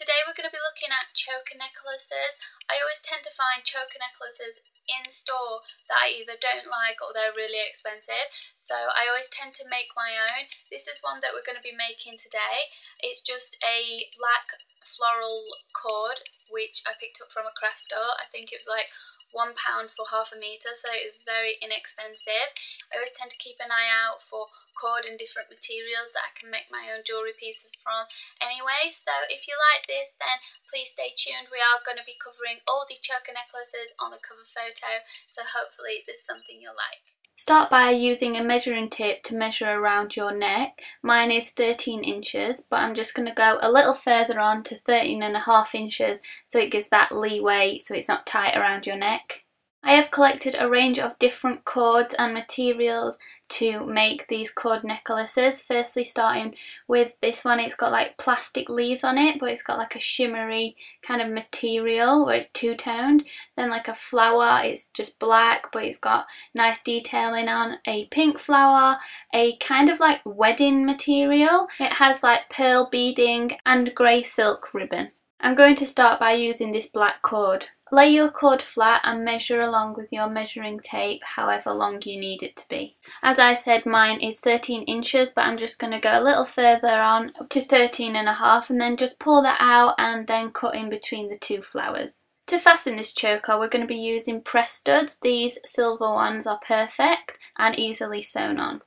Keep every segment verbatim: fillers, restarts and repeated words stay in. Today we're going to be looking at choker necklaces. I always tend to find choker necklaces in store that I either don't like or they're really expensive. So I always tend to make my own. This is one that we're going to be making today. It's just a black floral cord, which I picked up from a craft store. I think it was like one pound for half a metre, so it's very inexpensive. I always tend to keep an eye out for cord and different materials that I can make my own jewellery pieces from anyway. So if you like this, then please stay tuned. We are going to be covering all the choker necklaces on the cover photo, so hopefully there's something you'll like. Start by using a measuring tape to measure around your neck. Mine is thirteen inches, but I'm just going to go a little further on to thirteen and a half inches, so it gives that leeway so it's not tight around your neck. I have collected a range of different cords and materials to make these cord necklaces. Firstly, starting with this one, it's got like plastic leaves on it, but it's got like a shimmery kind of material where it's two-toned. Then like a flower, it's just black, but it's got nice detailing on. A pink flower, a kind of like wedding material. It has like pearl beading and grey silk ribbon. I'm going to start by using this black cord. Lay your cord flat and measure along with your measuring tape however long you need it to be. As I said, mine is thirteen inches, but I'm just going to go a little further on up to thirteen and a half, and then just pull that out and then cut in between the two flowers. To fasten this choker, we're going to be using press studs. These silver ones are perfect and easily sewn on.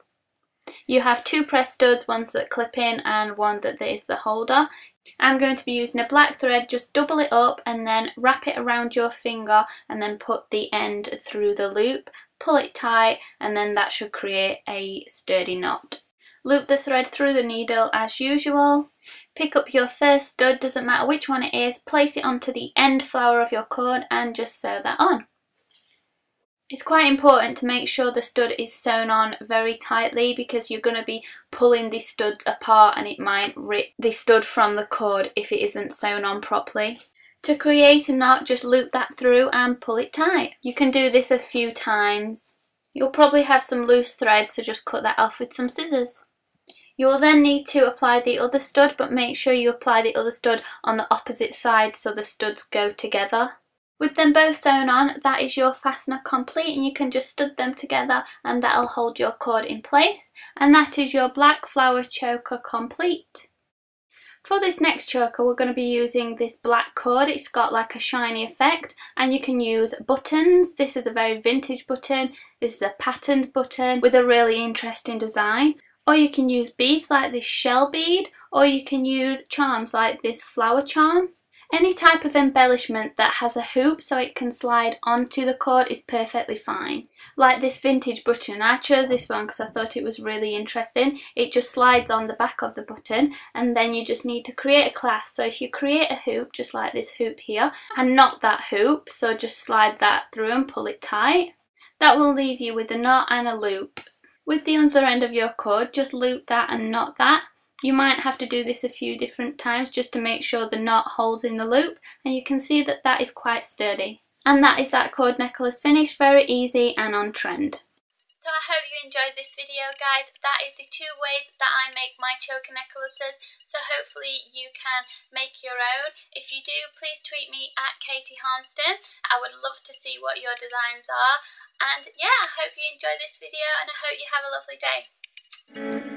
You have two press studs, ones that clip in and one that is the holder. I'm going to be using a black thread, just double it up and then wrap it around your finger and then put the end through the loop, pull it tight, and then that should create a sturdy knot. Loop the thread through the needle as usual. Pick up your first stud, doesn't matter which one it is, place it onto the end flower of your cord and just sew that on. It's quite important to make sure the stud is sewn on very tightly, because you're going to be pulling the studs apart and it might rip the stud from the cord if it isn't sewn on properly. To create a knot, just loop that through and pull it tight. You can do this a few times. You'll probably have some loose threads, so just cut that off with some scissors. You will then need to apply the other stud, but make sure you apply the other stud on the opposite side so the studs go together. With them both sewn on, that is your fastener complete, and you can just stud them together and that'll hold your cord in place. And that is your black flower choker complete. For this next choker, we're going to be using this black cord. It's got like a shiny effect, and you can use buttons. This is a very vintage button. This is a patterned button with a really interesting design. Or you can use beads like this shell bead, or you can use charms like this flower charm. Any type of embellishment that has a hoop so it can slide onto the cord is perfectly fine. Like this vintage button, I chose this one because I thought it was really interesting. It just slides on the back of the button, and then you just need to create a clasp. So if you create a hoop, just like this hoop here, and not that hoop, so just slide that through and pull it tight. That will leave you with a knot and a loop. With the other end of your cord, just loop that and knot that. You might have to do this a few different times just to make sure the knot holds in the loop, and you can see that that is quite sturdy. And that is that cord necklace finished, very easy and on trend. So I hope you enjoyed this video, guys. That is the two ways that I make my choker necklaces, so hopefully you can make your own. If you do, please tweet me at Katy Harmston. I would love to see what your designs are. And yeah, I hope you enjoyed this video and I hope you have a lovely day.